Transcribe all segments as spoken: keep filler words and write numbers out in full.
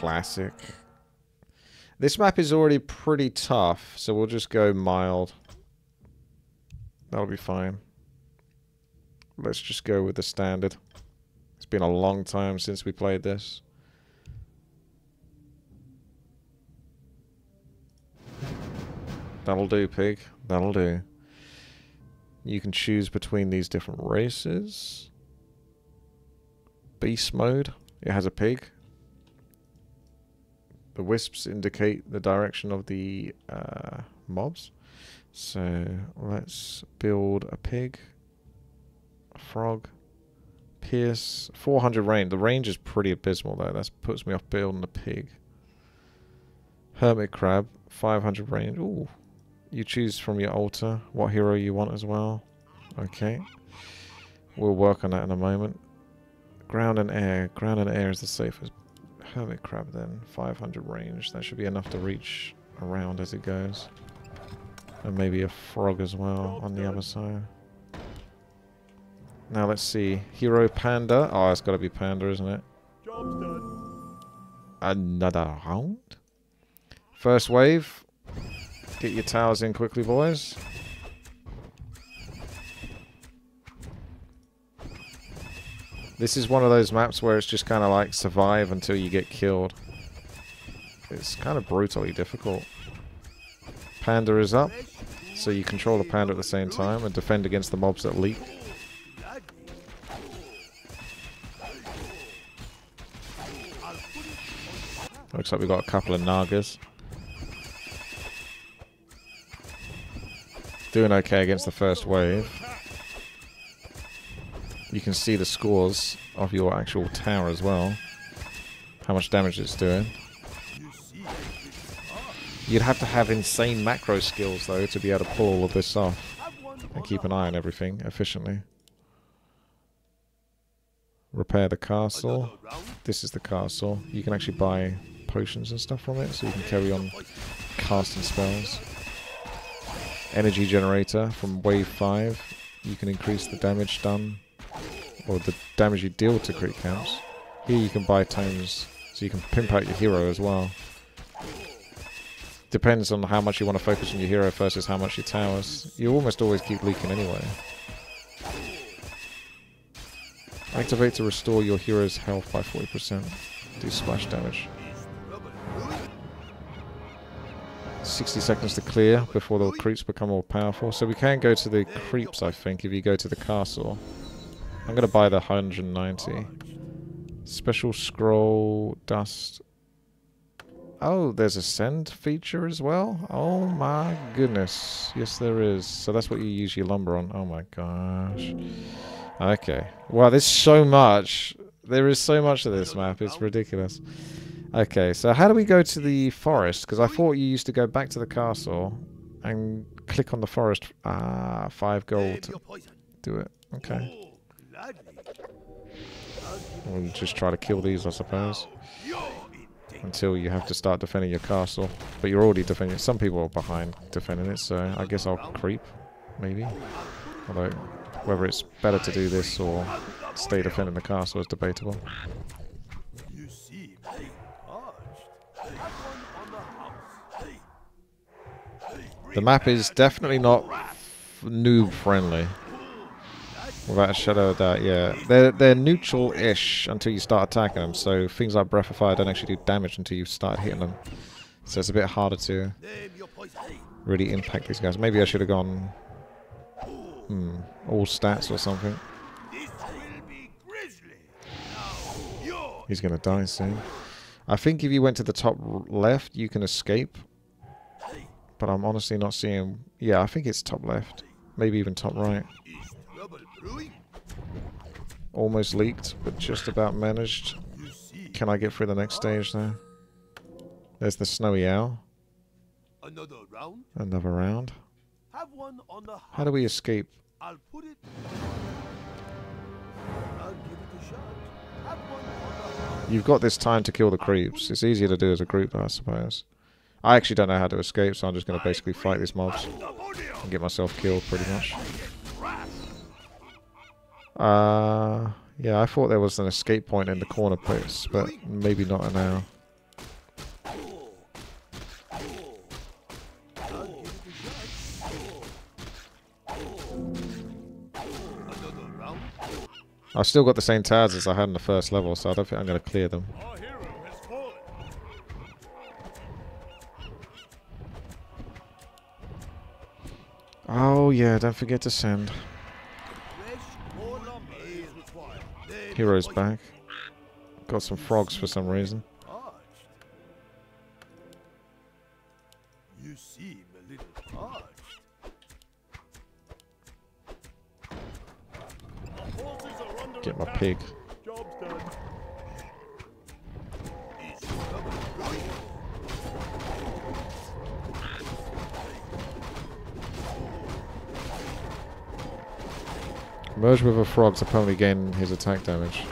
classic. This map is already pretty tough, so we'll just go mild. That'll be fine. Let's just go with the standard. It's been a long time since we played this. That'll do, pig. That'll do. You can choose between these different races. Beast mode. It has a pig. The wisps indicate the direction of the uh, mobs. So let's build a pig, a frog, pierce, four hundred range. The range is pretty abysmal though. That puts me off building a pig. Hermit crab, five hundred range. Ooh. You choose from your altar what hero you want as well. Okay. We'll work on that in a moment. Ground and air. Ground and air is the safest. Hermit crab then, five hundred range. That should be enough to reach around as it goes. And maybe a frog as well on the other side. Now let's see. Hero panda. Oh, it's got to be panda, isn't it? Job's done. Another round. First wave. Get your towers in quickly, boys. This is one of those maps where it's just kind of like survive until you get killed. It's kind of brutally difficult. Panda is up, so you control the panda at the same time and defend against the mobs that leap. Looks like we've got a couple of Nagas. Doing okay against the first wave. You can see the scores of your actual tower as well. How much damage it's doing. You'd have to have insane macro skills though to be able to pull all of this off. And keep an eye on everything efficiently. Repair the castle. This is the castle. You can actually buy potions and stuff from it, so you can carry on casting spells. Energy generator from wave five. You can increase the damage done, or the damage you deal to crit camps. Here you can buy tomes, so you can pimp out your hero as well. Depends on how much you want to focus on your hero versus how much your towers. You almost always keep leaking anyway. Activate to restore your hero's health by forty percent. Do splash damage. sixty seconds to clear before the creeps become more powerful. So we can go to the creeps, I think, if you go to the castle. I'm going to buy the one hundred ninety. Special scroll, dust. Oh, there's a send feature as well? Oh my goodness. Yes, there is. So that's what you use your lumber on. Oh my gosh. Okay. Wow, there's so much. There is so much of this map. It's ridiculous. Okay, so how do we go to the forest? Because I thought you used to go back to the castle and click on the forest. Ah, five gold. Do it. Okay. We'll just try to kill these, I suppose. Until you have to start defending your castle. But you're already defending it. Some people are behind defending it, so I guess I'll creep, maybe. Although, whether it's better to do this or stay defending the castle is debatable. The map is definitely not noob-friendly. Without a shadow of doubt, yeah. They're, they're neutral-ish until you start attacking them, so things like Breath of Fire don't actually do damage until you start hitting them. So it's a bit harder to really impact these guys. Maybe I should have gone hmm, all stats or something. He's going to die soon. I think if you went to the top left, you can escape. But I'm honestly not seeing... Yeah, I think it's top left. Maybe even top right. Almost leaked, but just about managed. Can I get through the next stage there? There's the snowy owl. Another round. Another round. How do we escape? I'll put it... I'll give it a shot. Have one on the... You've got this time to kill the creeps. It's easier to do as a group, I suppose. I actually don't know how to escape, so I'm just going to basically fight these mobs and get myself killed, pretty much. Uh, yeah, I thought there was an escape point in the corner place, but maybe not an hour. I've still got the same towers as I had in the first level, so I don't think I'm going to clear them. Oh yeah, don't forget to send. Hero's back. Got some frogs for some reason. You seem a little parched. Get my pig. Merge with a frog to permanently gain his attack damage.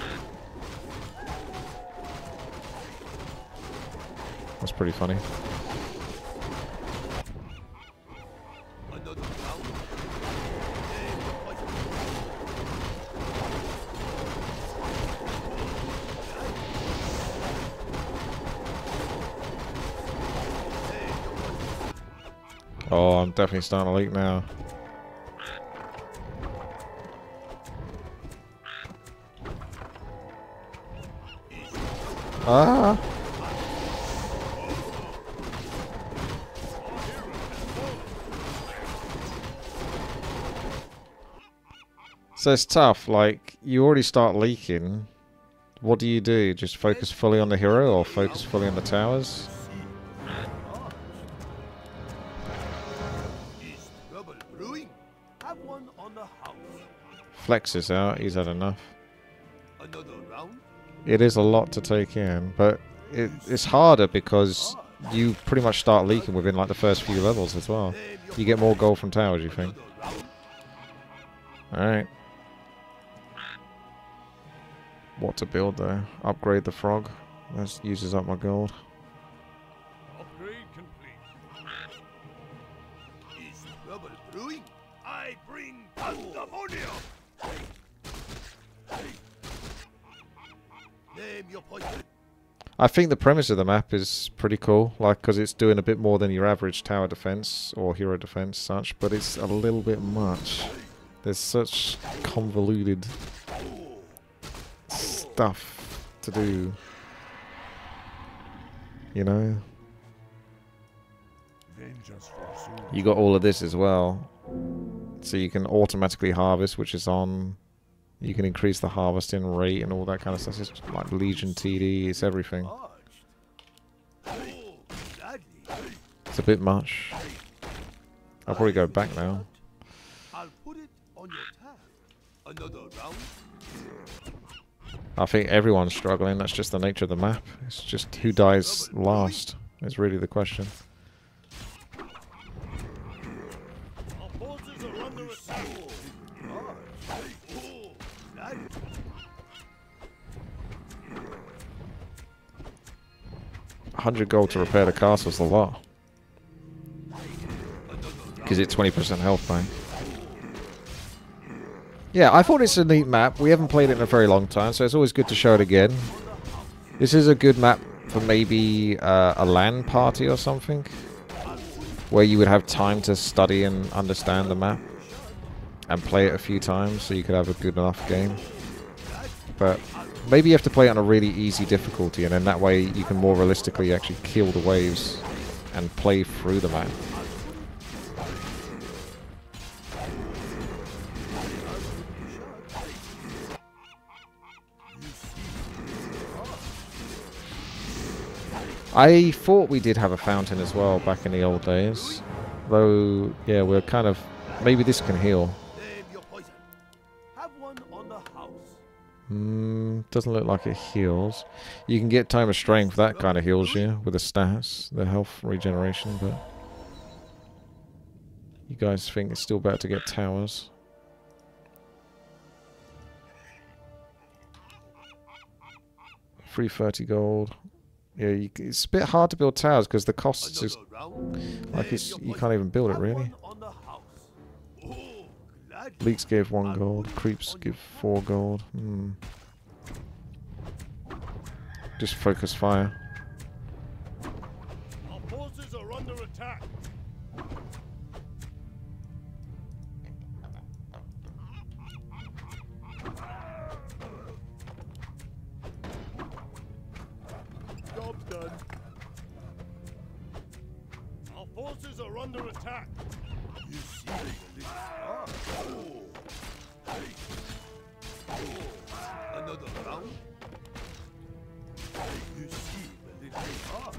That's pretty funny. Oh, I'm definitely starting to leak now. Ah! So it's tough, like, you already start leaking. What do you do? Just focus fully on the hero or focus fully on the towers? Flex is out, he's had enough. Another round? It is a lot to take in, but it, it's harder because you pretty much start leaking within like the first few levels as well. You get more gold from towers, you think. Alright. What to build though? Upgrade the frog. That uses up my gold. Upgrade complete. Is trouble brewing? I bring pandemonium! I think the premise of the map is pretty cool, like, because it's doing a bit more than your average tower defense or hero defense such, but it's a little bit much. There's such convoluted stuff to do, you know. You got all of this as well, so you can automatically harvest, which is on. You can increase the harvesting rate and all that kind of stuff. It's like Legion T D, it's everything. It's a bit much. I'll probably go back now. I think everyone's struggling. That's just the nature of the map. It's just who dies last is really the question. one hundred gold to repair the castle's a lot. Because it's twenty percent health bank. Yeah, I thought it's a neat map. We haven't played it in a very long time, so it's always good to show it again. This is a good map for maybe uh, a LAN party or something, where you would have time to study and understand the map and play it a few times so you could have a good enough game. But maybe you have to play it on a really easy difficulty, and then that way you can more realistically actually kill the waves and play through the map. I thought we did have a fountain as well back in the old days. Though, yeah, we're kind of... Maybe this can heal. Mm, doesn't look like it heals. You can get time of strength, that kind of heals you with the stats, the health regeneration, but you guys think it's still better to get towers. three thirty gold. Yeah, you, it's a bit hard to build towers because the cost is like it's, you can't even build it really. Leaks gave one gold, creeps give four gold. Hmm. Just focus fire. Our forces are under attack. job's done. Our forces are under attack. You see this? Ah. Oh. Hey. Oh. Another round? You see this? Ah.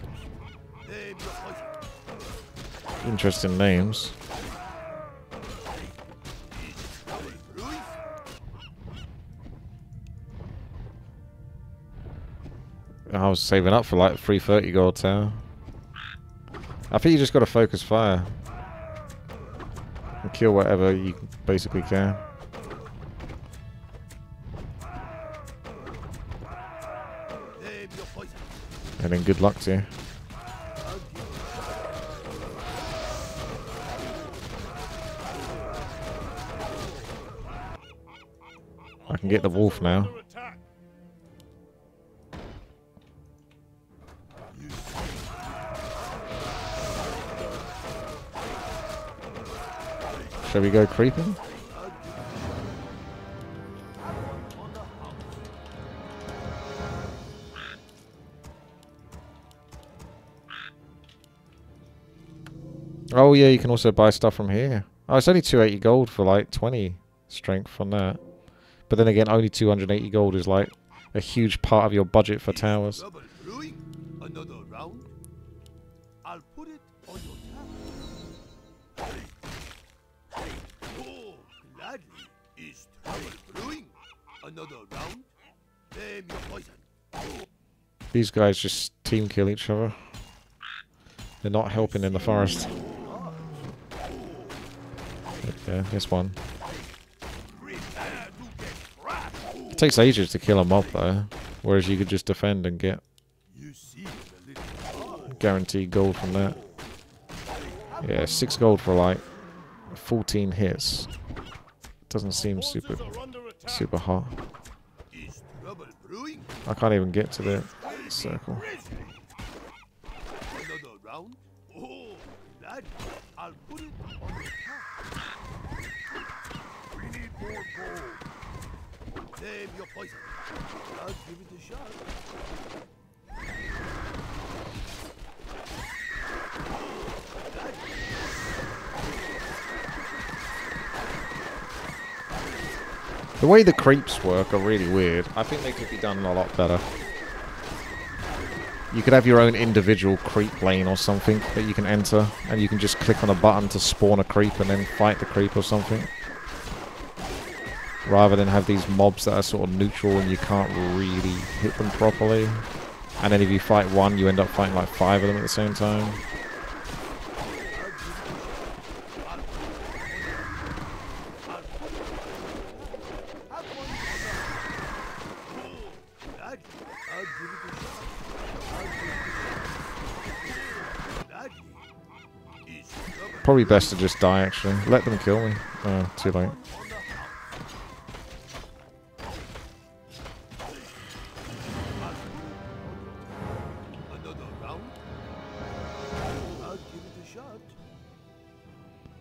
Name the fight. Interesting names. I was saving up for like three thirty gold tower. I think you just got to focus fire and kill whatever you basically can. And then good luck to you. I can get the wolf now. Shall we go creeping? Oh yeah, you can also buy stuff from here. Oh, it's only two eighty gold for like twenty strength on that. But then again, only two hundred eighty gold is like a huge part of your budget for towers. Another round? I'll put it on your tower. Is trouble brewing? Another round? Name your poison. These guys just team kill each other. They're not helping in the forest. Okay, here's one. It takes ages to kill a mob though, whereas you could just defend and get guaranteed gold from that. Yeah, six gold for like fourteen hits. Doesn't seem super, super hot. I can't even get to the circle. The way the creeps work are really weird. I think they could be done a lot better. You could have your own individual creep lane or something that you can enter, and you can just click on a button to spawn a creep and then fight the creep or something. Rather than have these mobs that are sort of neutral and you can't really hit them properly. And then if you fight one, you end up fighting like five of them at the same time. Probably best to just die, actually. Let them kill me. Oh, too late.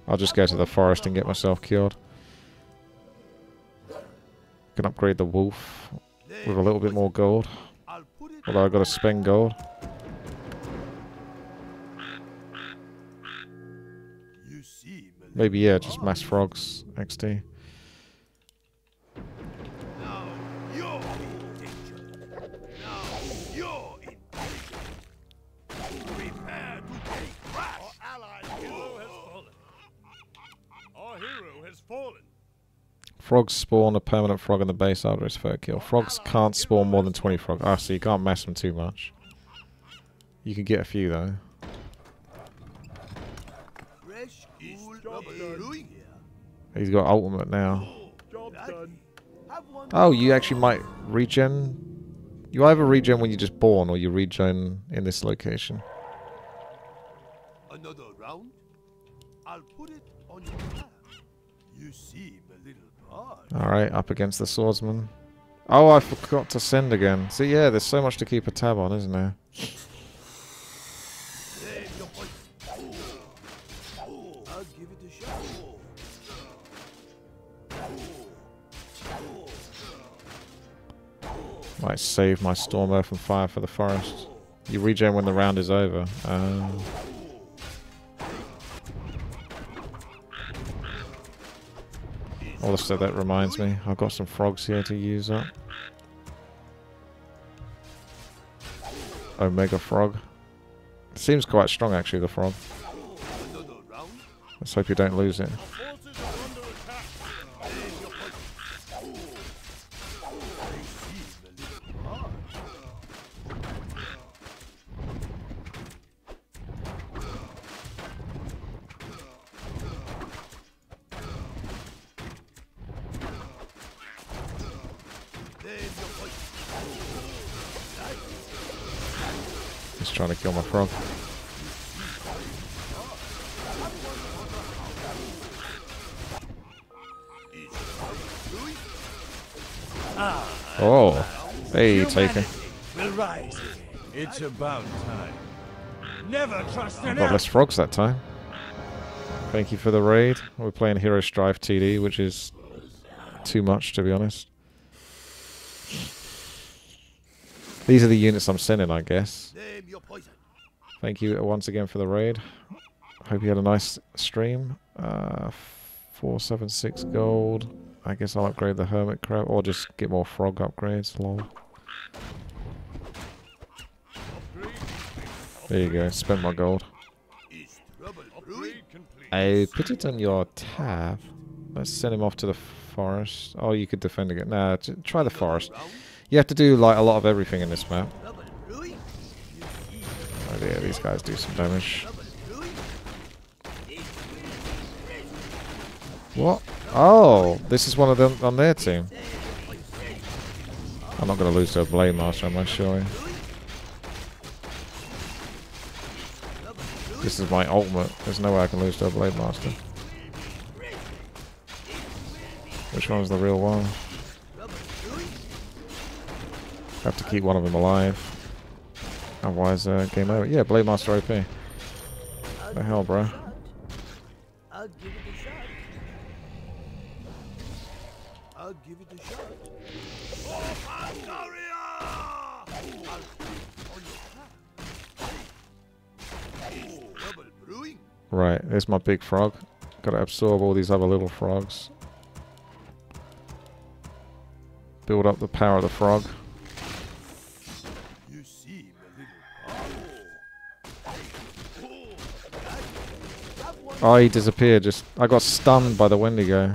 I'll just go to the forest and get myself cured. Can upgrade the wolf with a little bit more gold. Although I've got to spend gold. Maybe, yeah, just mass frogs, X D. Now you're in danger. Now you're in danger. Prepare to take crash. Our ally hero has fallen. Our hero has fallen. Frogs spawn a permanent frog in the base after his third kill. Frogs can't spawn more than twenty frogs. Ah, so you can't mass them too much. You can get a few, though. He's got ultimate now. Oh, you actually might regen. You either regen when you're just born, or you regen in this location. Another round? I'll put it on your back. You seem a little hard. Alright, up against the swordsman. Oh, I forgot to send again. See, yeah, there's so much to keep a tab on, isn't there? Might save my Storm Earth and Fire for the forest. You regen when the round is over. Um, also, that reminds me, I've got some frogs here to use up. Omega frog. It seems quite strong, actually, the frog. Let's hope you don't lose it. Just trying to kill my frog. Oh, hey, taker. It's about time. Never trust I got less frogs that time. Thank you for the raid. We're playing Hero Strife T D, which is too much, to be honest. These are the units I'm sending, I guess. Thank you once again for the raid. Hope you had a nice stream. Uh, four seven six gold. I guess I'll upgrade the hermit crab, or just get more frog upgrades, lol. There you go, spend my gold. I put it on your tab. Let's send him off to the forest. Oh, you could defend again. Nah, try the forest. You have to do, like, a lot of everything in this map. Oh yeah, these guys do some damage. What? Oh, this is one of them on their team. I'm not going to lose to a Blademaster, am I sure? This is my ultimate. There's no way I can lose to a Blademaster. Which one's the real one? Have to keep one of them alive. Otherwise, uh, game over. Yeah, Blademaster O P. What the hell, bro? I'll give it a shot. Right, there's my big frog. Gotta absorb all these other little frogs. Build up the power of the frog. Oh, he disappeared. Just I got stunned by the Wendigo.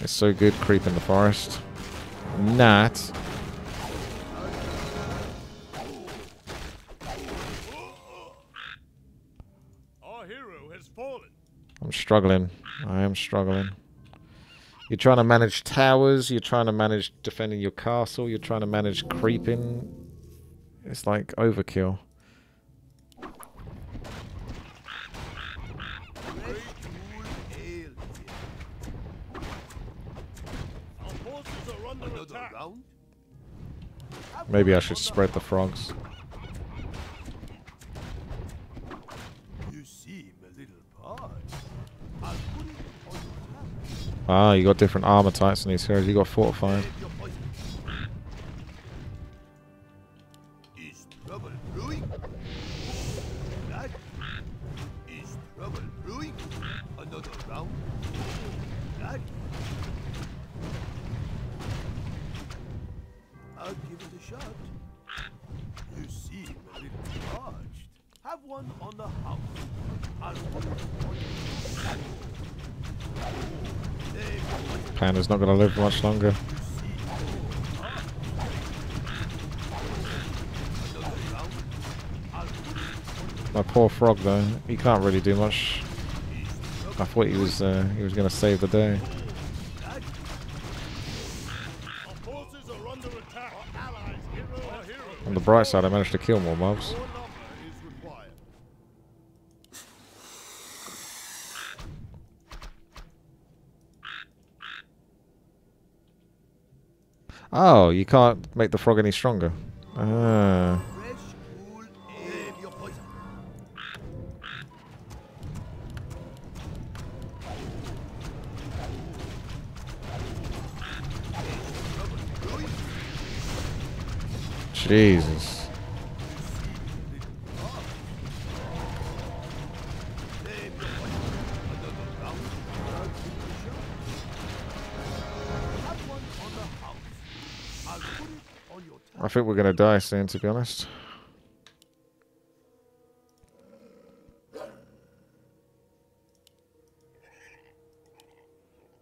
It's so good, creep in the forest. Nat. Our hero has fallen. I'm struggling. I am struggling. You're trying to manage towers. You're trying to manage defending your castle. You're trying to manage creeping. It's like overkill. Maybe I should spread the frogs. Ah, you got different armor types in these heroes. You got fortified. Panda's not going to live much longer. My poor frog, though, he can't really do much. I thought he was uh, he was going to save the day. On the bright side, I managed to kill more mobs. Oh, you can't make the frog any stronger. Ah. Jesus. I think we're going to die soon, to be honest.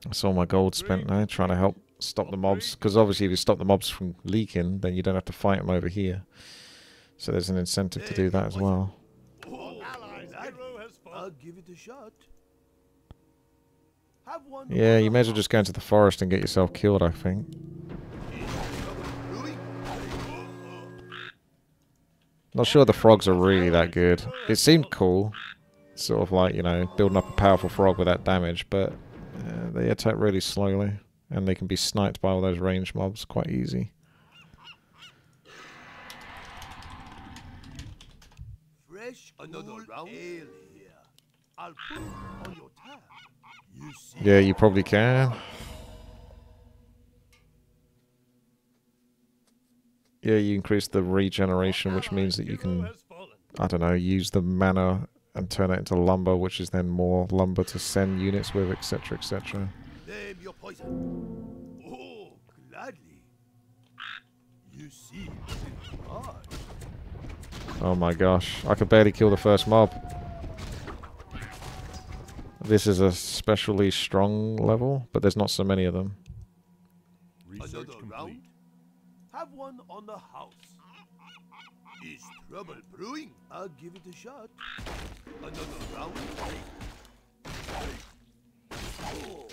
That's all my gold spent now, trying to help stop the mobs. Because obviously if you stop the mobs from leaking, then you don't have to fight them over here. So there's an incentive to do that as well. Yeah, you may as well just go into the forest and get yourself killed, I think. Not sure the frogs are really that good. It seemed cool. Sort of like, you know, building up a powerful frog with that damage, but uh, they attack really slowly. And they can be sniped by all those ranged mobs quite easy. Fresh another round ale here. I'll put it on your tab. You see. Yeah, you probably can. Yeah, you increase the regeneration, which means that you can, I don't know, use the mana and turn it into lumber, which is then more lumber to send units with, et cetera, et cetera. Name your poison. Oh, gladly. You see, oh my gosh, I could barely kill the first mob. This is a specially strong level, but there's not so many of them. Research complete. Have one on the house. Is trouble brewing? I'll give it a shot. Another round. Oh.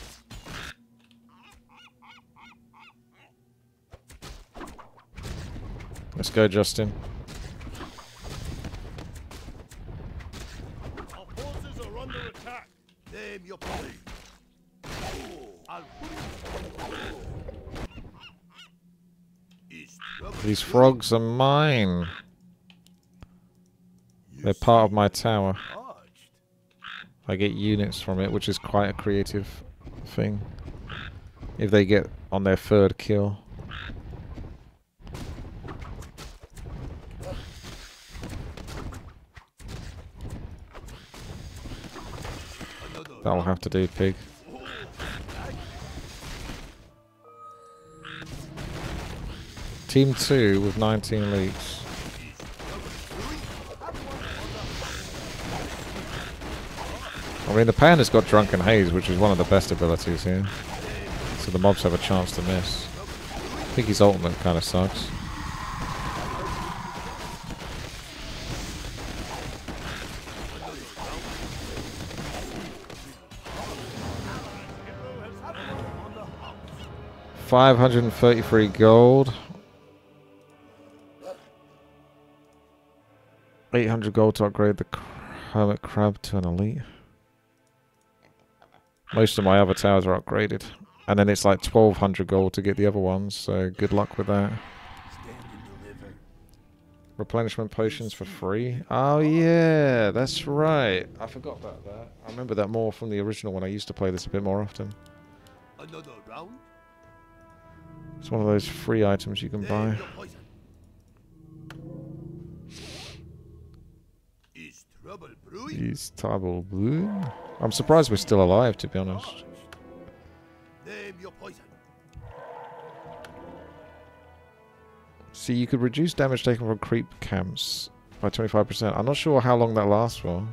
Let's go, Justin. Our forces are under attack. Name your party. These frogs are mine. They're part of my tower. I get units from it, which is quite a creative thing. If they get on their third kill. That'll have to do, pig. Team two with nineteen leaks. I mean, the panda's got Drunken Haze, which is one of the best abilities here. So the mobs have a chance to miss. I think his ultimate kind of sucks. five hundred thirty-three gold. eight hundred gold to upgrade the hermit crab to an elite. Most of my other towers are upgraded. And then it's like twelve hundred gold to get the other ones, so good luck with that. Replenishment potions for free. Oh yeah, that's right. I forgot about that. I remember that more from the original one. I used to play this a bit more often. Another round? It's one of those free items you can buy. Is trouble brewing? Is trouble brewing? I'm surprised we're still alive, to be honest. Name your poison. See, you could reduce damage taken from creep camps by twenty-five percent. I'm not sure how long that lasts for,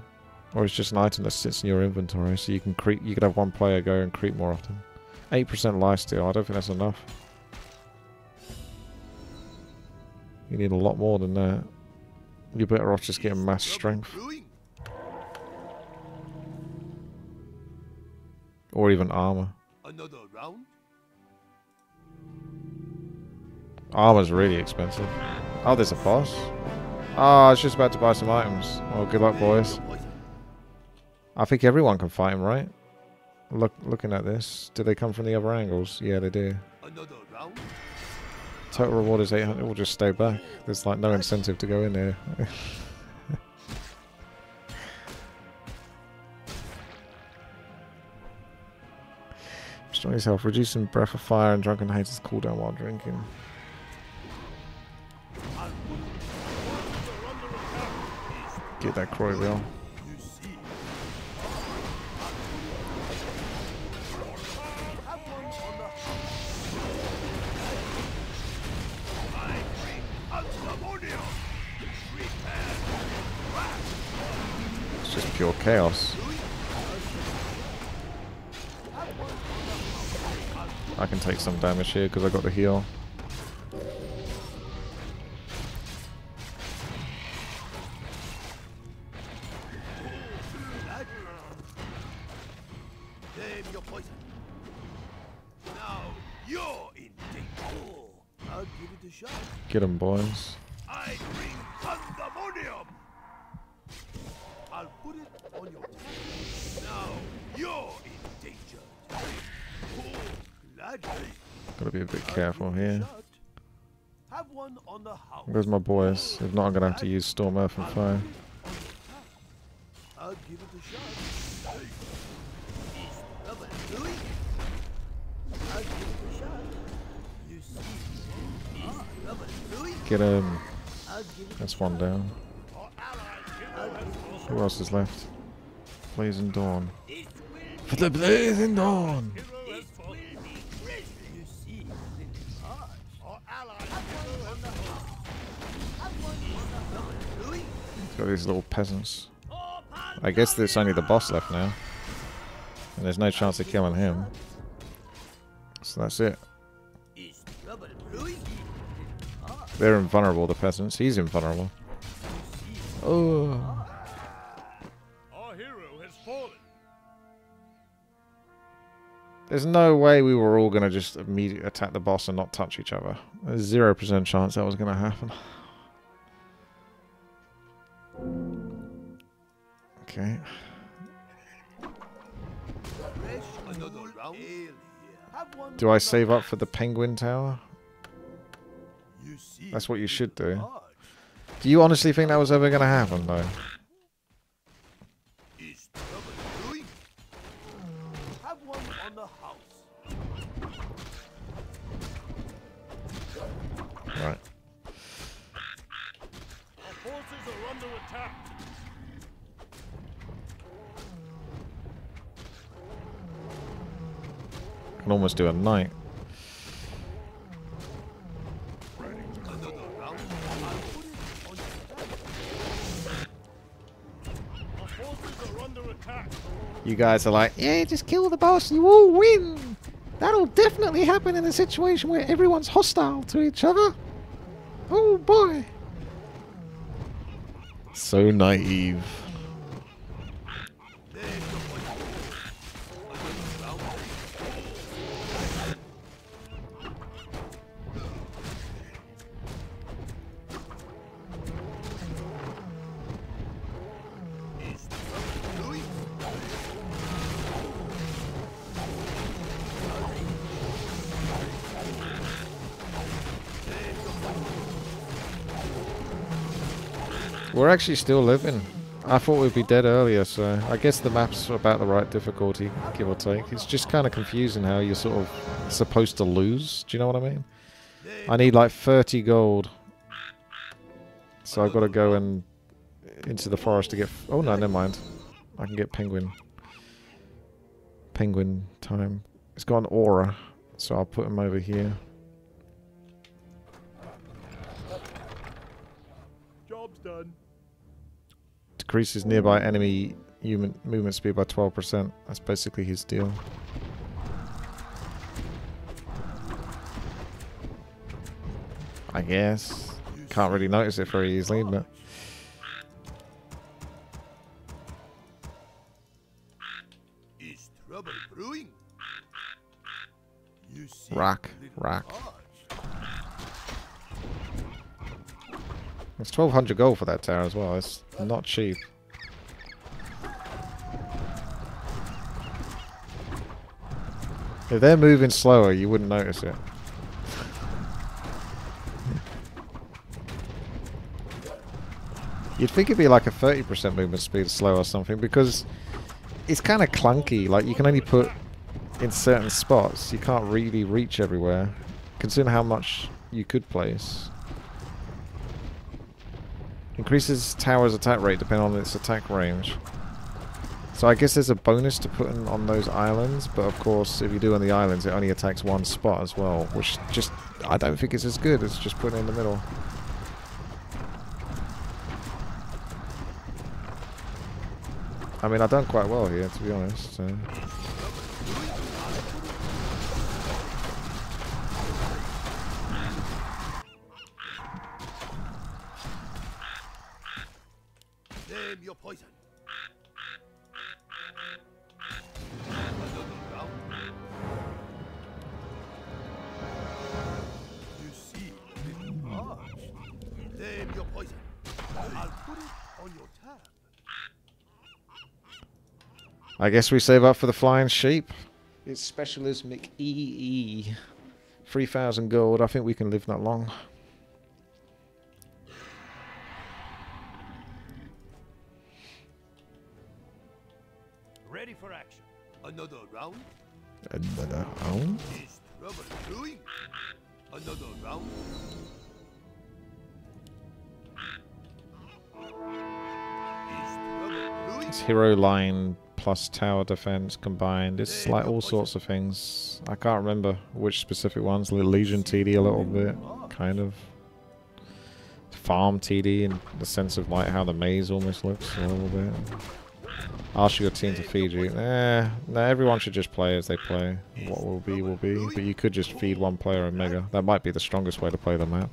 or it's just an item that sits in your inventory, so you can creep. You could have one player go and creep more often. eight percent lifesteal. I don't think that's enough. You need a lot more than that. You're better off just getting mass strength. Or even armor. Another round? Armor's really expensive. Oh, there's a boss. Ah, oh, I was just about to buy some items. Oh, good luck, boys. I think everyone can fight him, right? Look, looking at this. Do they come from the other angles? Yeah, they do. Another round? Total reward is eight hundred. We'll just stay back. There's like no incentive to go in there. Strong yourself. Reducing breath of fire and drunken haze cooldown while drinking. Get that Croy wheel. It's just pure chaos. I can take some damage here because I got the heal. Get him, boys. I bring pandemonium. I'll put it on your head. Now you're in danger. Oh, gladly. Gotta be a bit careful here. Have one on the house. Where's my boys? If not, I'm gonna have to use Storm Earth and Fire. I'll give it a shot. I'll give it a shot. You see. Get him. That's one down. Who else is left? Blazing Dawn. For the Blazing Dawn! It's got these little peasants. I guess there's only the boss left now. And there's no chance of killing him. So that's it. They're invulnerable, the peasants. He's invulnerable. Oh. Our hero has fallen. There's no way we were all going to just immediately attack the boss and not touch each other. There's zero percent chance that was going to happen. Okay. Do I save up for the penguin tower? That's what you should do. Do you honestly think that was ever going to happen, though? Right. Our forces are under attack. I can almost do a knight. You guys are like, yeah, just kill the boss, you all win. That'll definitely happen in a situation where everyone's hostile to each other. Oh boy. So naive. We're actually still living. I thought we'd be dead earlier, so I guess the map's about the right difficulty, give or take. It's just kind of confusing how you're sort of supposed to lose. Do you know what I mean? I need like thirty gold. So I've got to go and into the forest to get... F oh no, never mind. I can get penguin. Penguin time. It's got an aura, so I'll put him over here. Job's done. Increases nearby enemy human movement speed by twelve percent. That's basically his deal. I guess. Can't really notice it very easily, but... Is trouble brewing? You see rock, rock. It's twelve hundred gold for that tower as well. It's not cheap. If they're moving slower, you wouldn't notice it. You'd think it'd be like a thirty percent movement speed slow or something, because it's kind of clunky. Like, you can only put in certain spots. You can't really reach everywhere, considering how much you could place. Increases tower's attack rate depending on its attack range. So I guess there's a bonus to putting on those islands, but of course if you do on the islands it only attacks one spot as well, which just, I don't think it's as good as just putting it in the middle. I mean, I've done quite well here, to be honest, so... I guess we save up for the flying sheep. It's specialismic E E. three thousand gold. I think we can live that long. Ready for action. Another round. Another round. Is trouble brewing? Another round. Is trouble brewing? It's hero line. Plus tower defense combined. It's like all sorts of things. I can't remember which specific ones. Legion T D a little bit, kind of. Farm T D in the sense of like how the maze almost looks a little bit. Ask your team to feed you. Nah, nah, everyone should just play as they play. What will be will be. But you could just feed one player a mega. That might be the strongest way to play the map.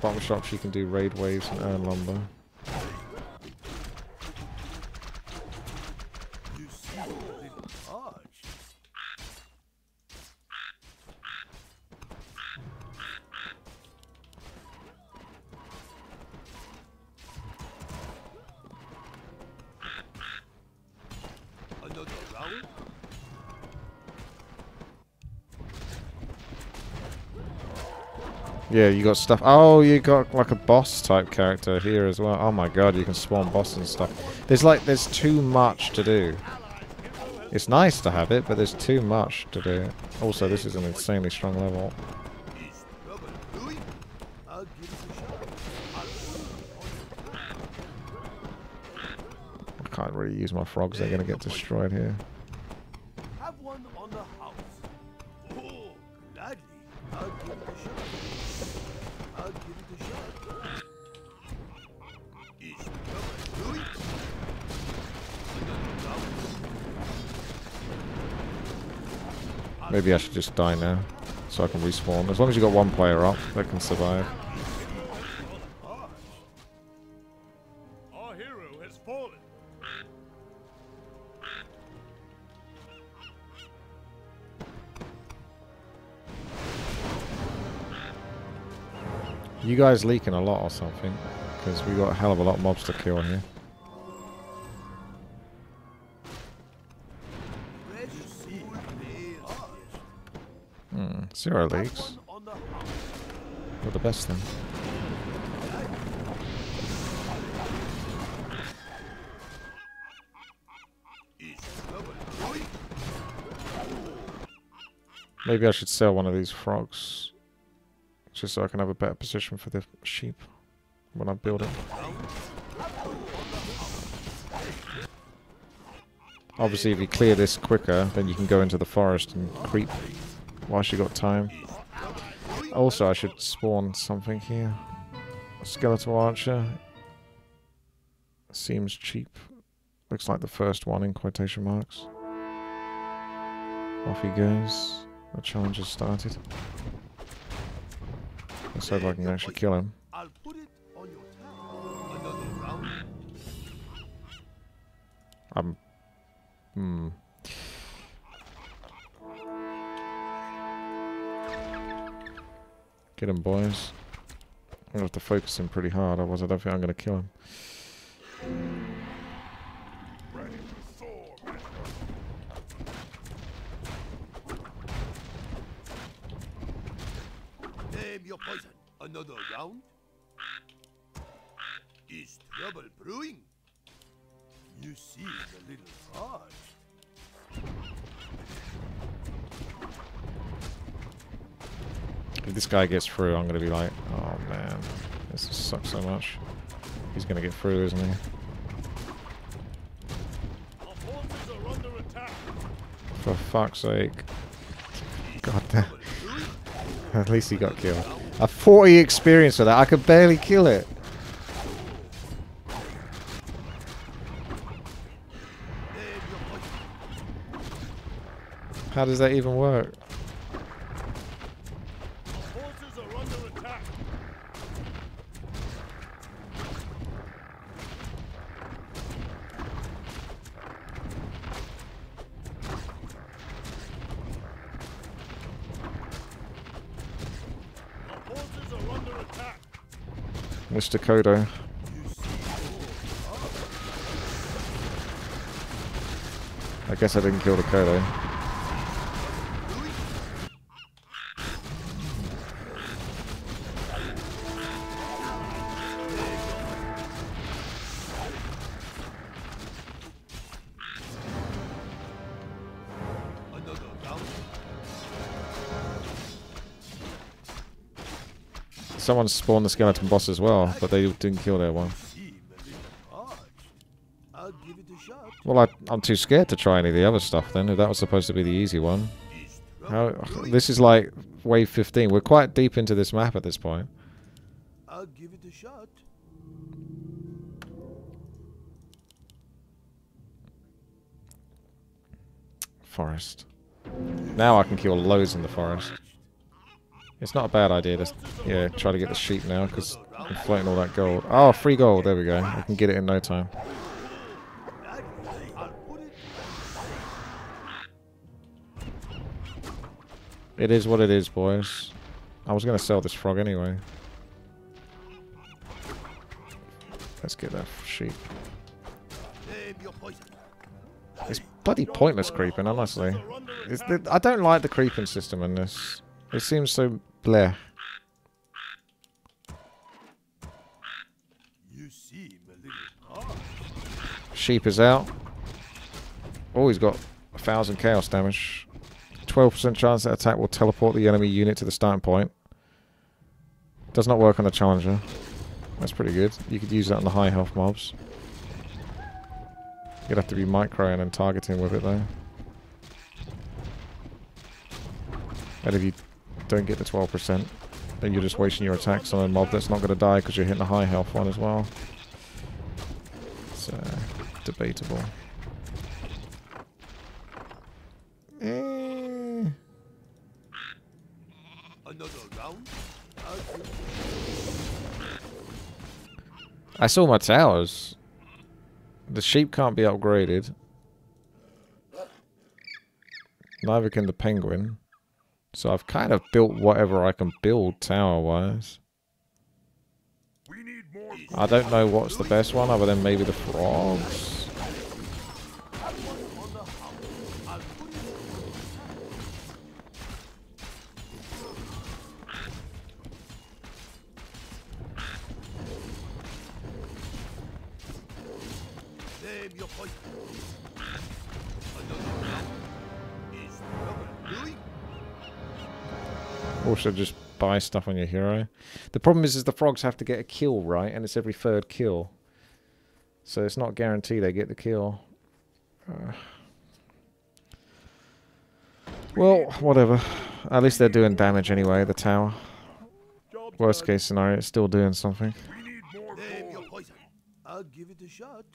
Bottom shops you can do raid waves and earn lumber. Yeah, you got stuff. Oh, you got like a boss type character here as well. Oh my god, you can spawn boss and stuff. There's like, there's too much to do. It's nice to have it, but there's too much to do. Also, this is an insanely strong level. I can't really use my frogs. They're going to get destroyed here. Maybe I should just die now, so I can respawn. As long as you got one player up, that can survive. Our hero has fallen. You guys leaking a lot or something, because we got a hell of a lot of mobs to kill here. Zero leaks. Well, the best thing. Maybe I should sell one of these frogs. Just so I can have a better position for the sheep when I build it. Obviously, if you clear this quicker, then you can go into the forest and creep. Whilst you got time. Also, I should spawn something here. A skeletal archer. Seems cheap. Looks like the first one in quotation marks. Off he goes. The challenge has started. Let's hope I can actually kill him. I'm... Hmm... Get him, boys. I'm going to have to focus him pretty hard, otherwise I don't think I'm going to kill him. Name your poison. Another round? Is trouble brewing? You seem a little hard. If this guy gets through, I'm going to be like, oh man, this sucks so much. He's going to get through, isn't he? Our forces are under attack. For fuck's sake. God damn. At least he got killed. A forty experience for that. I could barely kill it. How does that even work? Mister Kodo. I guess I didn't kill the Kodo. Someone spawned the skeleton boss as well, but they didn't kill their one. Well, I, I'm too scared to try any of the other stuff then, if that was supposed to be the easy one. How, this is like wave fifteen. We're quite deep into this map at this point. I'll give it a shot. Forest. Now I can kill loads in the forest. It's not a bad idea to yeah, try to get the sheep now, because I'm floating all that gold. Oh, free gold. There we go. I can get it in no time. It is what it is, boys. I was going to sell this frog anyway. Let's get that sheep. It's bloody pointless creeping, honestly. It's the, I don't like the creeping system in this. It seems so bleh. You seem a little harsh. Sheep is out. Oh, he's got a thousand chaos damage. twelve percent chance that attack will teleport the enemy unit to the starting point. Does not work on the challenger. That's pretty good. You could use that on the high health mobs. You'd have to be microing and targeting with it though. And if you don't get the twelve percent, then you're just wasting your attacks on a mob that's not going to die because you're hitting a high health one as well. It's uh, debatable. Eh. I saw my towers. The sheep can't be upgraded. Neither can the penguin. So I've kind of built whatever I can build tower-wise. I don't know what's the best one, other than maybe the frogs. Also, just buy stuff on your hero. The problem is, is the frogs have to get a kill, right? And it's every third kill. So it's not guaranteed they get the kill. Uh. Well, whatever. At least they're doing damage anyway, the tower. Worst case scenario, it's still doing something. I'll give it a shot.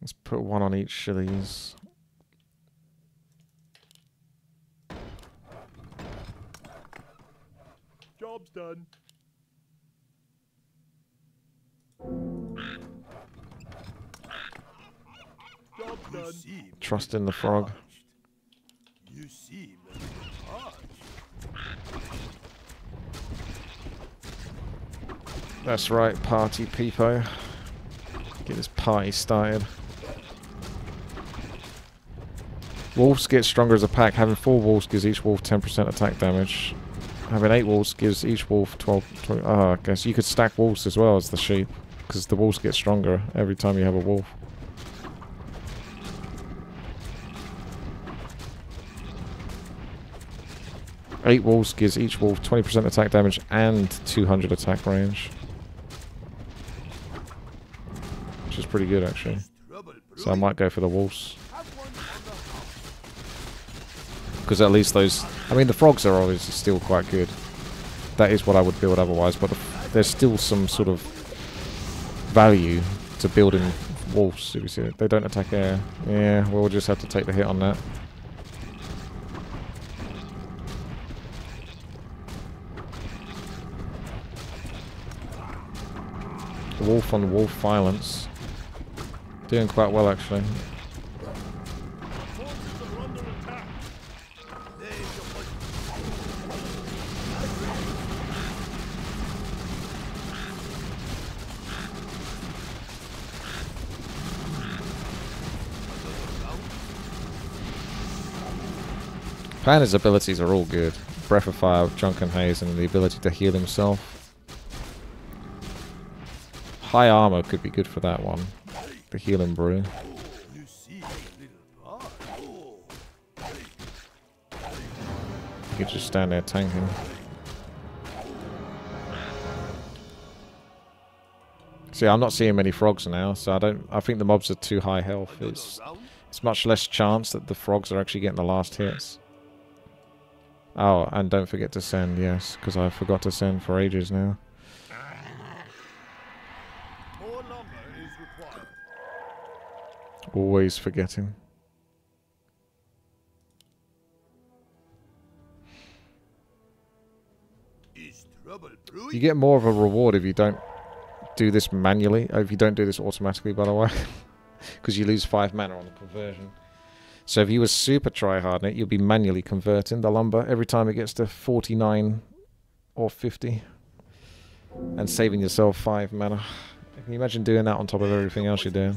Let's put one on each of these. Job's done. Job's done. Trust in the frog. You seem harsh. That's right, party people. Get this party started. Wolves get stronger as a pack. Having four wolves gives each wolf ten percent attack damage. Having eight wolves gives each wolf twelve... twelve oh, okay. So you could stack wolves as well as the sheep. Because the wolves get stronger every time you have a wolf. eight wolves gives each wolf twenty percent attack damage and two hundred attack range. Which is pretty good, actually. So I might go for the wolves. Because at least those... I mean, the frogs are obviously still quite good. That is what I would build otherwise, but the, there's still some sort of value to building wolves. If you see it. They don't attack air. Yeah, we'll just have to take the hit on that. The wolf on wolf violence. Doing quite well, actually. Planner's abilities are all good. Breath of Fire, Drunken Haze, and the ability to heal himself. High armor could be good for that one. The healing brew. You could just stand there tanking. See, I'm not seeing many frogs now, so I don't. I think the mobs are too high health. It's it's much less chance that the frogs are actually getting the last hits. Oh, and don't forget to send, yes, because I forgot to send for ages now. More lumber is required. Always forgetting. You get more of a reward if you don't do this manually, if you don't do this automatically, by the way, because you lose five mana on the conversion. So if you were super try-harding it, you'd be manually converting the lumber every time it gets to forty-nine or fifty. And saving yourself five mana. Can you imagine doing that on top of everything else you're doing?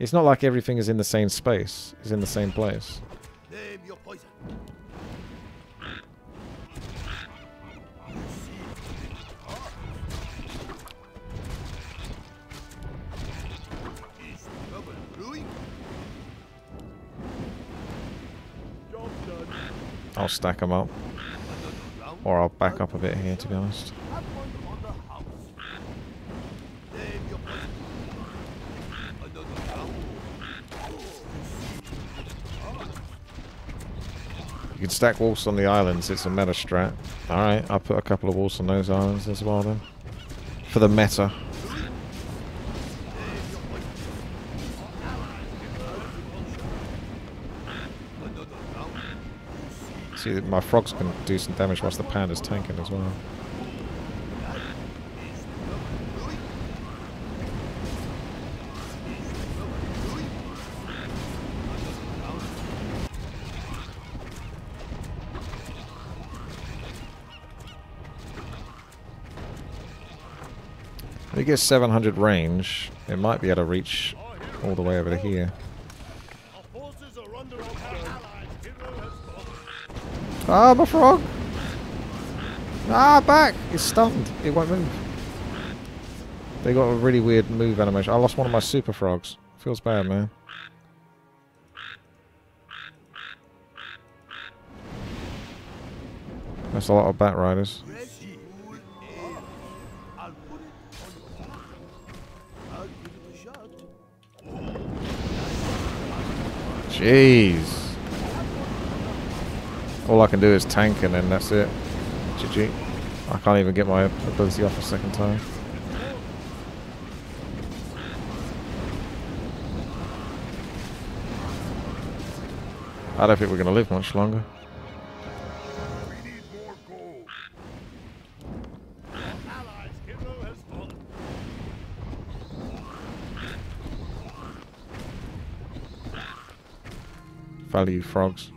It's not like everything is in the same space. It's in the same place. I'll stack them up, or I'll back up a bit here, to be honest. You can stack wolves on the islands, it's a meta strat. Alright, I'll put a couple of wolves on those islands as well then. For the meta. See, my frogs can do some damage whilst the panda's tanking as well. If you get seven hundred range, it might be able to reach all the way over to here. Ah, my frog! Ah, back! It's stunned. It won't move. They got a really weird move animation. I lost one of my super frogs. Feels bad, man. That's a lot of Batriders. Jeez. All I can do is tank and then that's it. G G. I can't even get my ability off a second time. I don't think we're going to live much longer. We need more gold. Allies, Hero has fallen. Value frogs.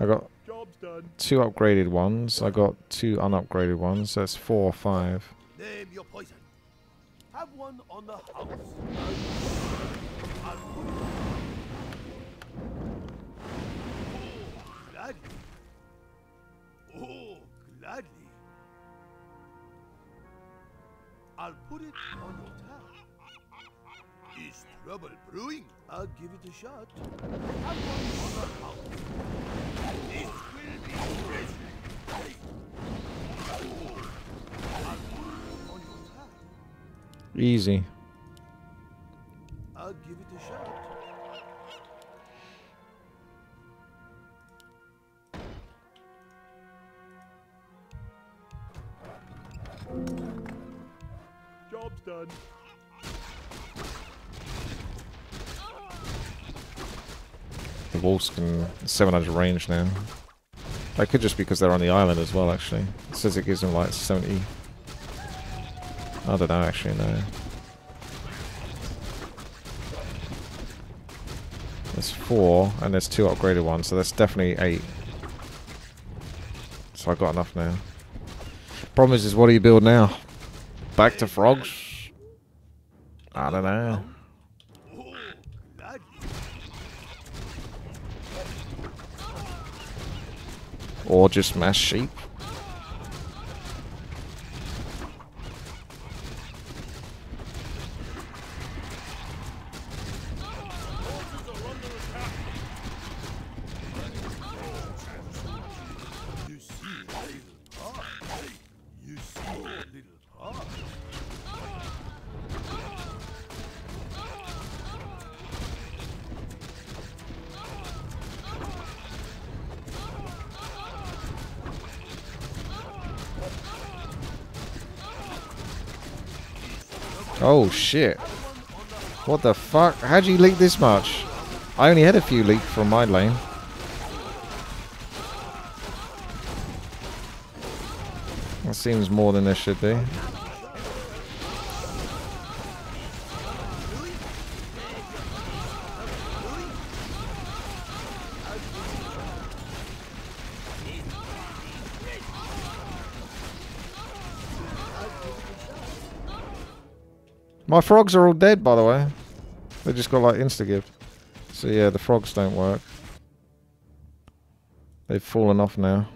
I got two upgraded ones, I got two unupgraded ones, so that's four or five. Name your poison. Have one on the house. Oh, gladly. I'll put it on your tab. Is trouble brewing? I'll give it a shot. I want to this will be present. Easy. I'll give it a shot. Job's done. The wolves can seven hundred range now. That could just be because they're on the island as well, actually. It says it gives them like seventy. I don't know, actually, no. There's four, and there's two upgraded ones, so that's definitely eight. So I've got enough now. Problem is, is what do you build now? Back to frogs? I don't know. Or just mass sheep. Oh shit. What the fuck? How'd you leak this much? I only had a few leak from my lane. That seems more than there should be. My frogs are all dead, by the way. They just got like insta-give. So yeah, the frogs don't work. They've fallen off now.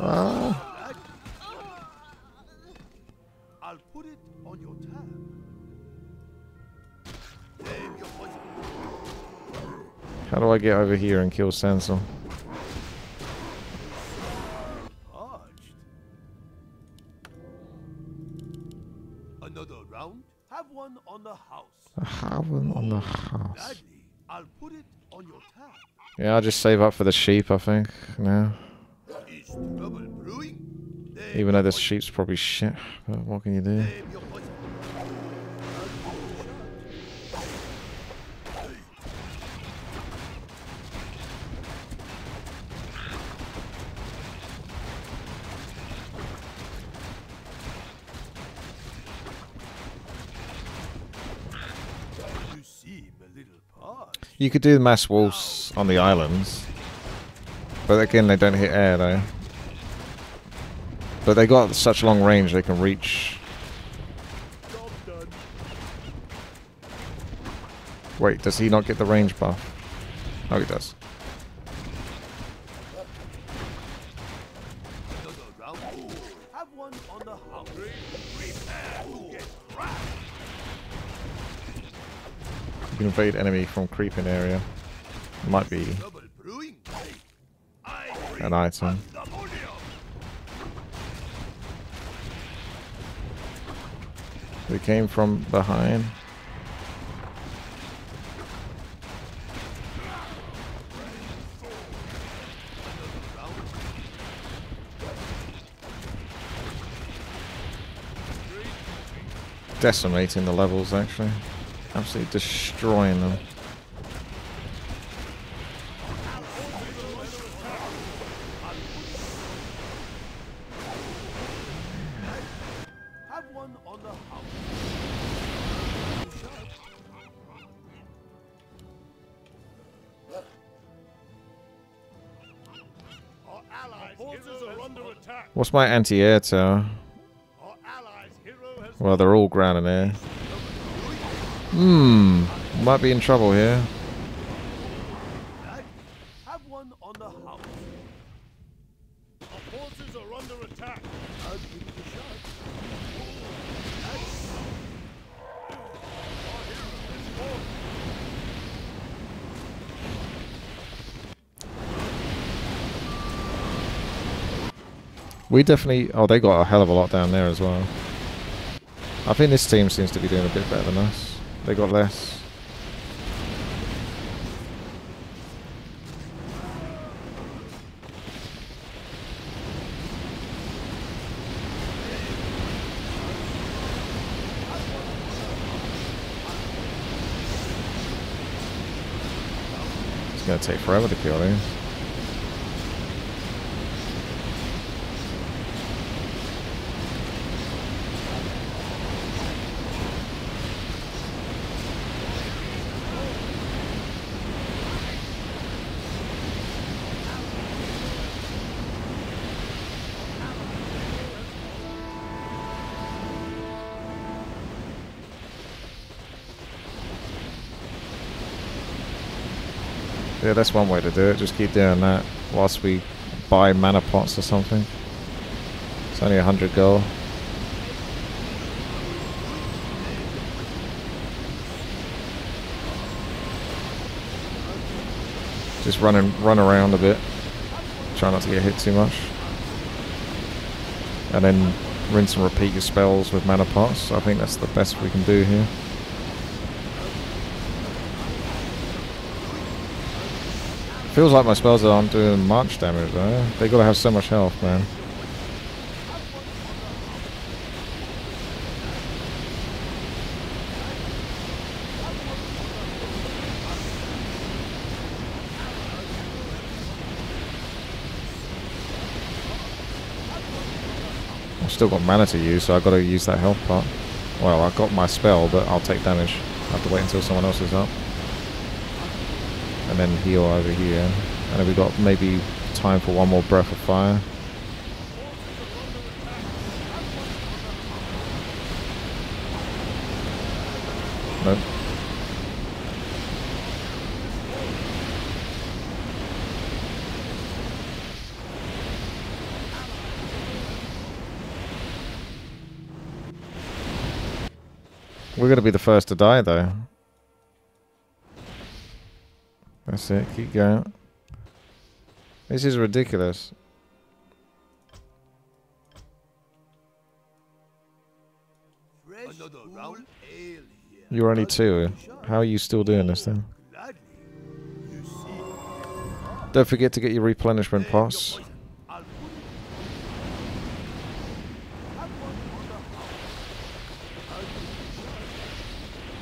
Ah. Put it on your tab. How do I get over here and kill Sansa? Another round? Have one on the house. I have one on the house. Gladly, I'll put it on your tab. Yeah, I'll just save up for the sheep, I think, now. Is trouble brewing? Even though this sheep's probably shit, but what can you do? You could do mass wolves on the islands, but again, they don't hit air though. But they got such long range they can reach. Wait, does he not get the range buff? Oh, he does. You can invade enemy from creeping area. Might be an item. They came from behind. Decimating the levels, actually. Absolutely destroying them. What's my anti-air tower? Well, they're all ground and air. Hmm, might be in trouble here. We definitely... Oh, they got a hell of a lot down there as well. I think this team seems to be doing a bit better than us. They got less. It's going to take forever to kill these. Yeah, that's one way to do it. Just keep doing that whilst we buy mana pots or something. It's only a hundred gold. Just run and run around a bit. Try not to get hit too much. And then rinse and repeat your spells with mana pots. I think that's the best we can do here. Feels like my spells aren't doing much damage though. They gotta have so much health, man. I've still got mana to use, so I've got to use that health part. Well, I've got my spell, but I'll take damage. I have to wait until someone else is up. And then heal over here. And then we've got maybe time for one more breath of fire. Nope. We're going to be the first to die though. That's it, keep going. This is ridiculous. You're only two. How are you still doing this then? Don't forget to get your replenishment pots.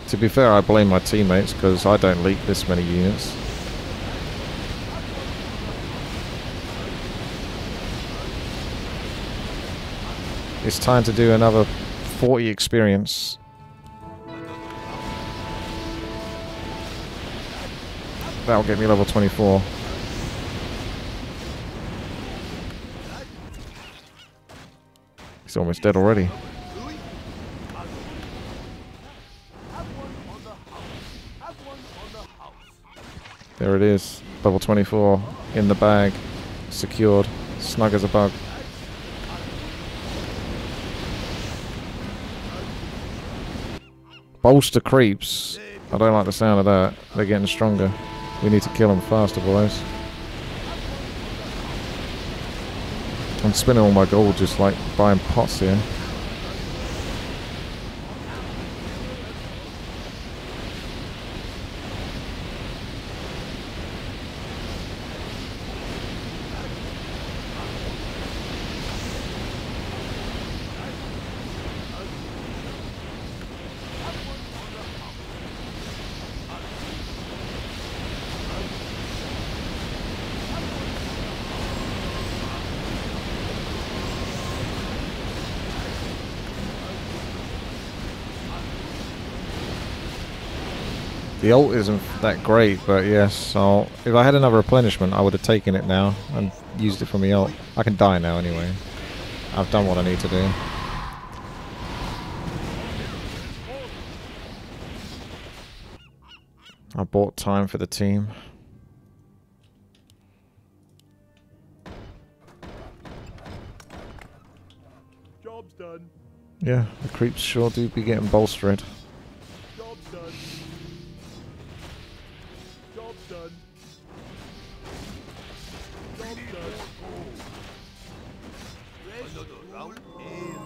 To be fair, I blame my teammates because I don't leak this many units. It's time to do another forty experience. That'll get me level twenty-four. He's almost dead already. There it is. Level twenty-four. In the bag. Secured. Snug as a bug. Bolster creeps. I don't like the sound of that. They're getting stronger. We need to kill them faster, boys. I'm spinning all my gold just like buying pots here. The ult isn't that great, but yes, I'll, if I had another replenishment, I would have taken it now and used it for my ult. I can die now anyway. I've done what I need to do. I bought time for the team. Job's done. Yeah, the creeps sure do be getting bolstered. Job's done. Job's done. Job's done. Another round in.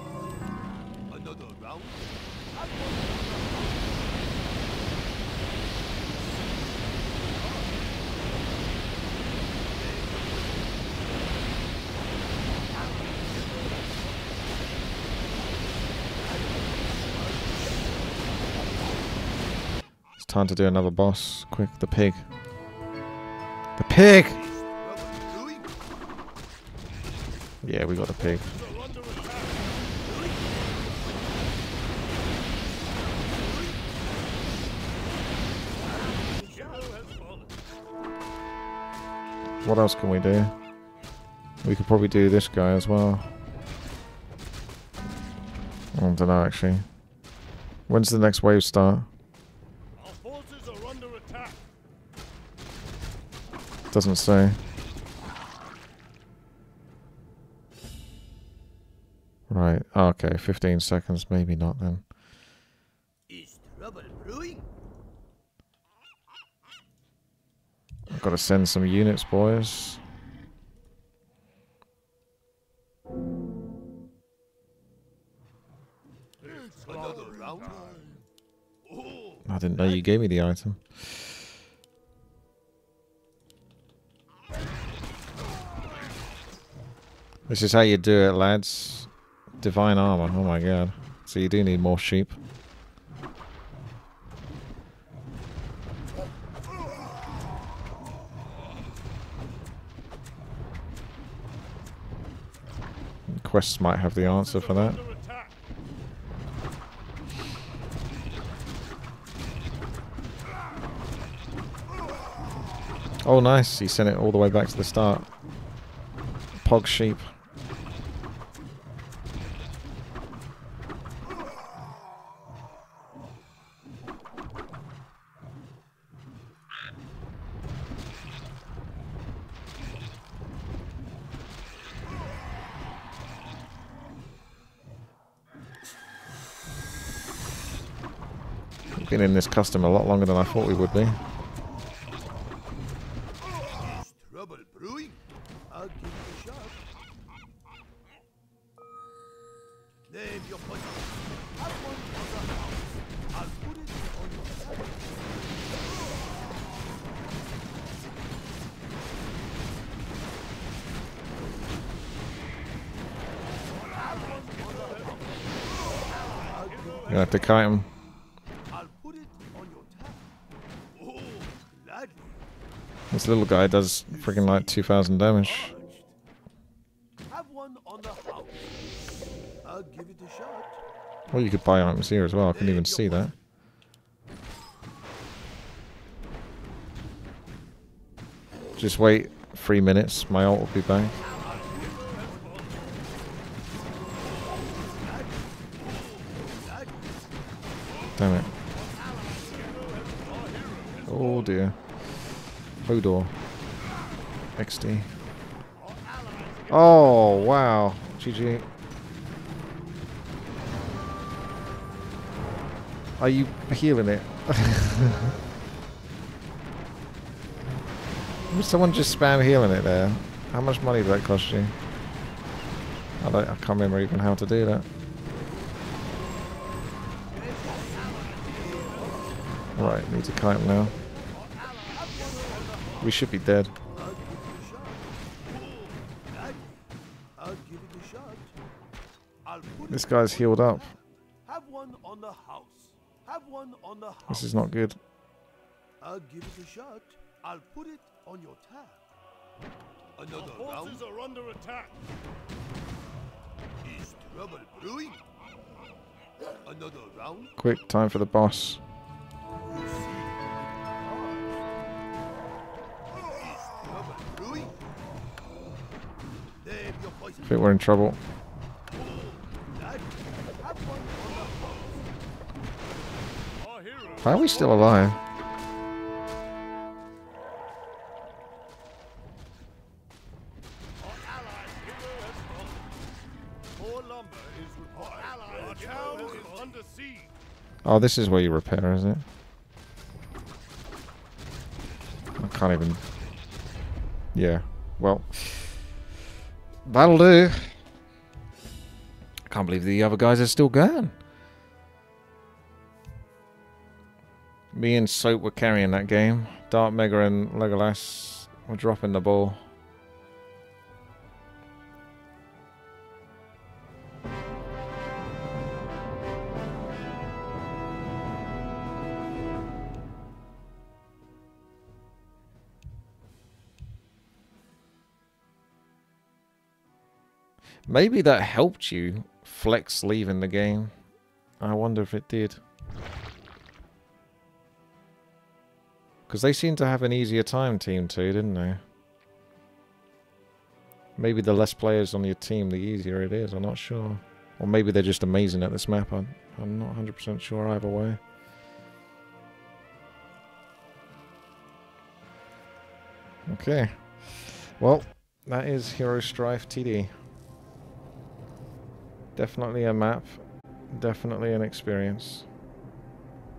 Another round. Time to do another boss. Quick, the pig. The pig! Yeah, we got the pig. What else can we do? We could probably do this guy as well. I don't know, actually. When's the next wave start? Doesn't say. Right, okay, fifteen seconds, maybe not then. Is trouble brewing? I've got to send some units, boys. I didn't know you gave me the item. This is how you do it, lads. Divine armor, oh my god. So you do need more sheep. And quests might have the answer for that. Oh nice, he sent it all the way back to the start. Pog sheep. Been in this custom a lot longer than I thought we would be. You're gonna have to kite him. This little guy does freaking like two thousand damage. Well, you could buy items here as well, I couldn't even see that. Just wait three minutes, my ult will be back. Damn it. Oh dear. Kodo. X D. Oh, wow. G G. Are you healing it? Someone just spam healing it there. How much money did that cost you? I, don't, I can't remember even how to do that. Alright, need to kite him now. We should be dead. This guy's healed up. This is not good. I'll give it a shot. I'll put it on your tab. Another forces are under attack. Is trouble brewing? Another round. Quick, time for the boss. I think we're in trouble. Why are we still alive? Oh, this is where you repair, isn't it? I can't even... Yeah, well... That'll do. I can't believe the other guys are still gone. Me and Soap were carrying that game. Dark Mega and Legolas were dropping the ball. Maybe that helped you flex leaving the game. I wonder if it did. Because they seemed to have an easier time, Team two, didn't they? Maybe the less players on your team, the easier it is. I'm not sure. Or maybe they're just amazing at this map. I'm, I'm not one hundred percent sure either way. Okay. Well, that is Hero Strife T D. Definitely a map, definitely an experience.